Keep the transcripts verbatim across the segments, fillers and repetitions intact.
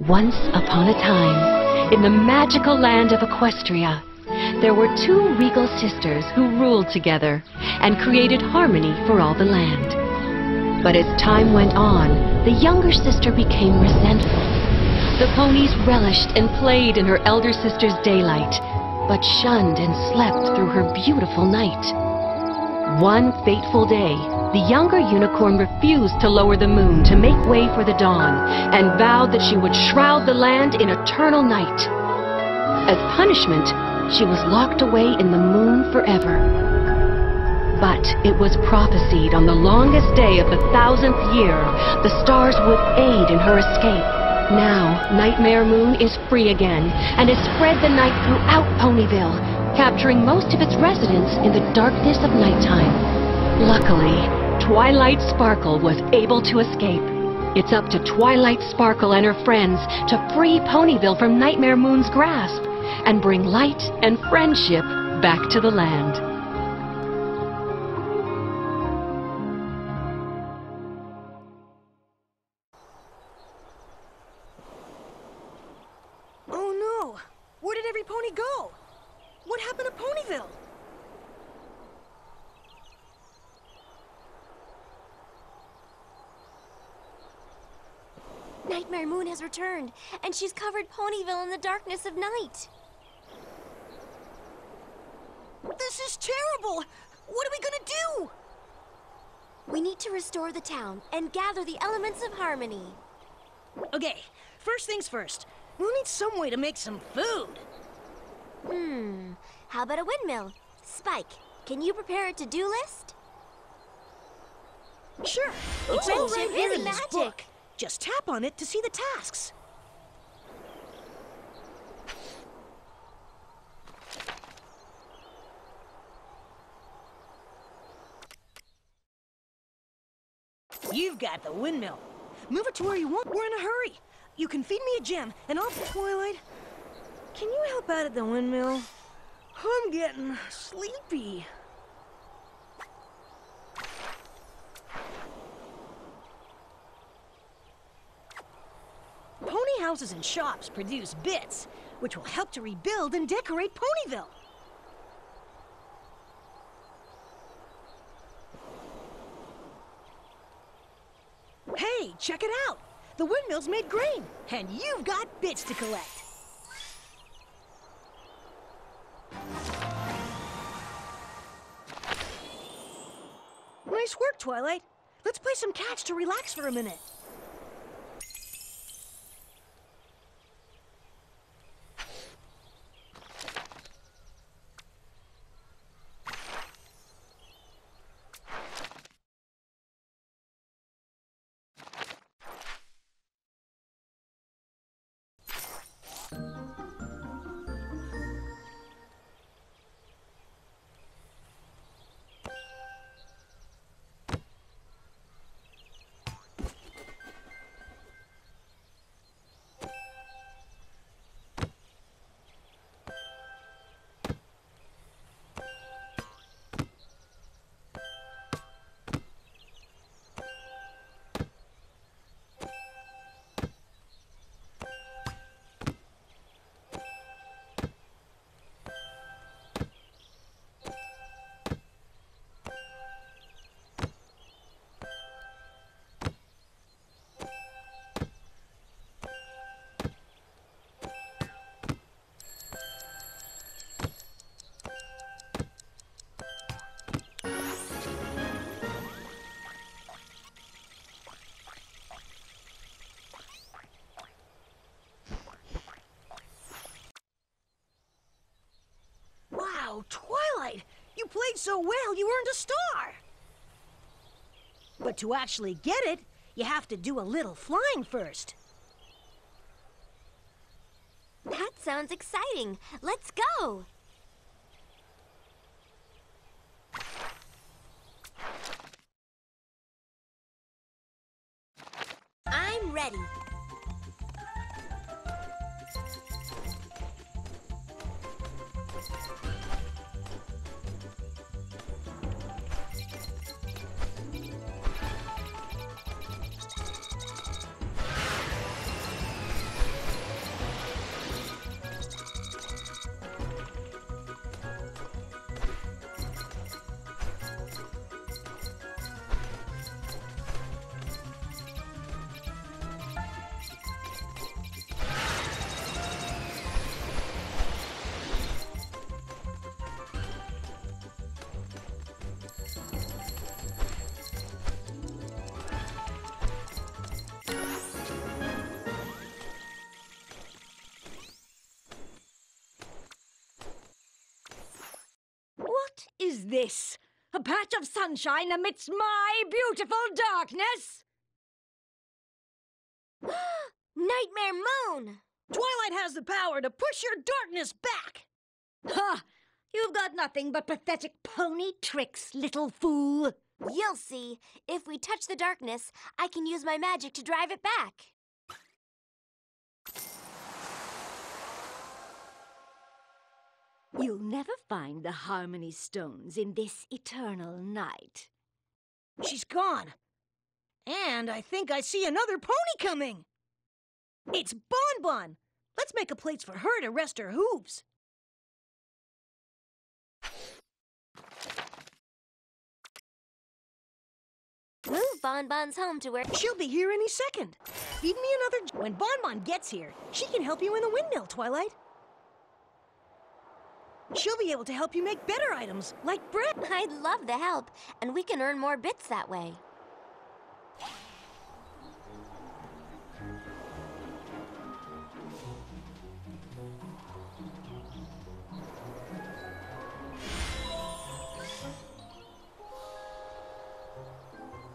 Once upon a time, in the magical land of Equestria, there were two regal sisters who ruled together and created harmony for all the land. But as time went on, the younger sister became resentful. The ponies relished and played in her elder sister's daylight, but shunned and slept through her beautiful night. One fateful day, the younger unicorn refused to lower the moon to make way for the dawn and vowed that she would shroud the land in eternal night. As punishment, she was locked away in the moon forever. But it was prophesied on the longest day of the thousandth year, the stars would aid in her escape. Now, Nightmare Moon is free again and has spread the night throughout Ponyville, capturing most of its residents in the darkness of nighttime. Luckily, Twilight Sparkle was able to escape. It's up to Twilight Sparkle and her friends to free Ponyville from Nightmare Moon's grasp and bring light and friendship back to the land. Oh no! Where did every pony go? What happened to Ponyville? Nightmare Moon has returned, and she's covered Ponyville in the darkness of night. This is terrible! What are we gonna do? We need to restore the town and gather the elements of harmony. Okay, first things first. We'll need some way to make some food. Hmm, how about a windmill? Spike, can you prepare a to-do list? Sure, it's all right here in this book. Just tap on it to see the tasks. You've got the windmill. Move it to where you want. We're in a hurry. You can feed me a gem, and I'll... Twilight, can you help out at the windmill? I'm getting sleepy. Pony houses and shops produce bits, which will help to rebuild and decorate Ponyville. Hey, check it out! The windmill's made grain, and you've got bits to collect. Nice work, Twilight. Let's play some catch to relax for a minute. Oh, Twilight! You played so well, you earned a star! But to actually get it, you have to do a little flying first. That sounds exciting. Let's go! I'm ready. is this? A patch of sunshine amidst my beautiful darkness? Nightmare Moon! Twilight has the power to push your darkness back! Ha! You've got nothing but pathetic pony tricks, little fool. You'll see. If we touch the darkness, I can use my magic to drive it back. You'll never find the Harmony Stones in this eternal night. She's gone. And I think I see another pony coming. It's Bon Bon. Let's make a place for her to rest her hooves. Move Bon Bon's home to where she'll be here any second. Feed me another j when Bon Bon gets here, she can help you in the windmill, Twilight. She'll be able to help you make better items, like bread. I'd love the help, and we can earn more bits that way.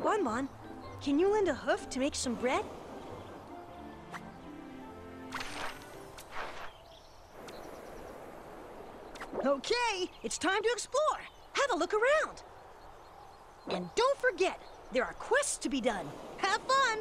Bon Bon, can you lend a hoof to make some bread? Okay, it's time to explore. Have a look around. And don't forget, there are quests to be done. Have fun!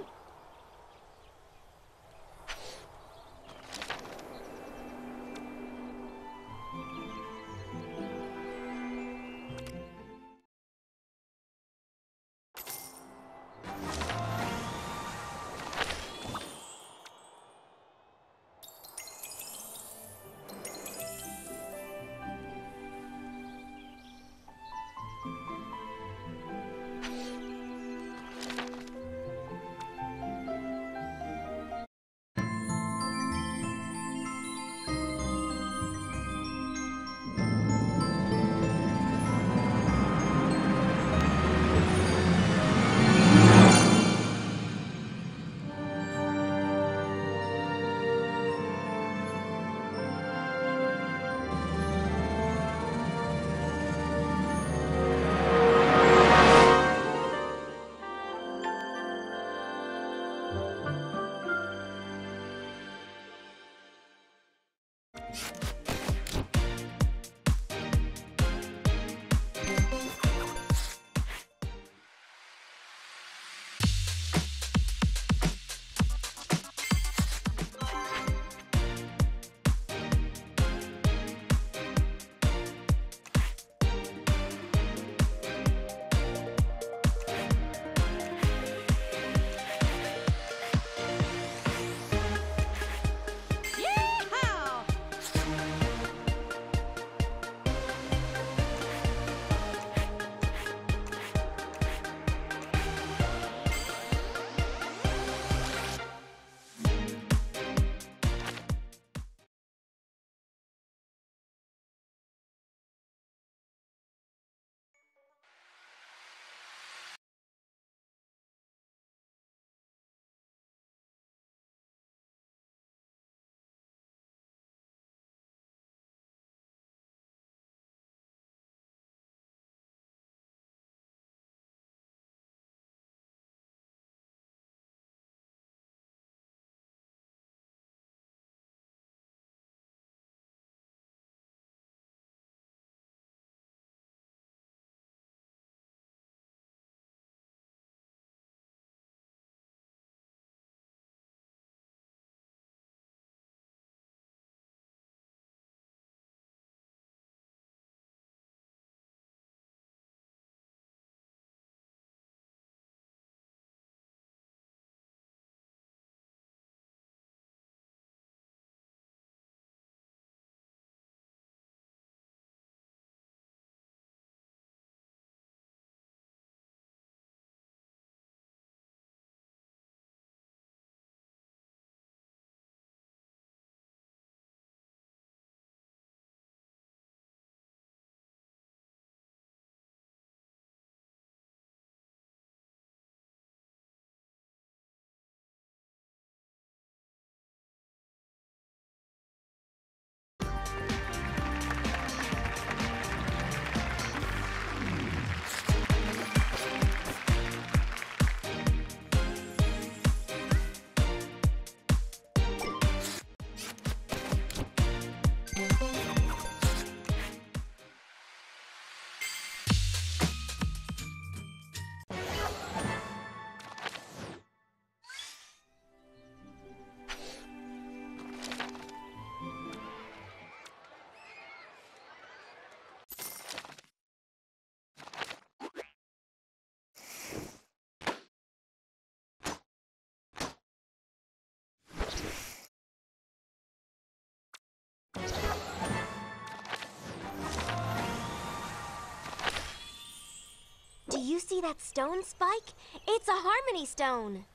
You see that stone, Spike? It's a Harmony Stone.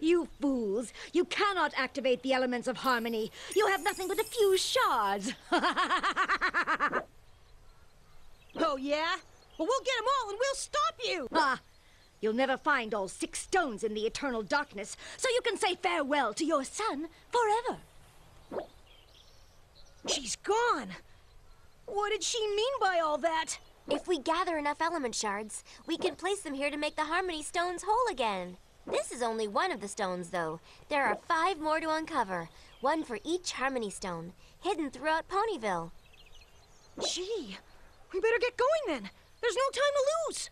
You fools! You cannot activate the elements of harmony. You have nothing but a few shards. Oh, yeah? Well, we'll get them all and we'll stop you! Ah, you'll never find all six stones in the eternal darkness, so you can say farewell to your son forever. She's gone! What did she mean by all that? If we gather enough element shards, we can place them here to make the Harmony Stones whole again. This is only one of the stones, though. There are five more to uncover, one for each Harmony Stone, hidden throughout Ponyville. Gee, we better get going then. There's no time to lose.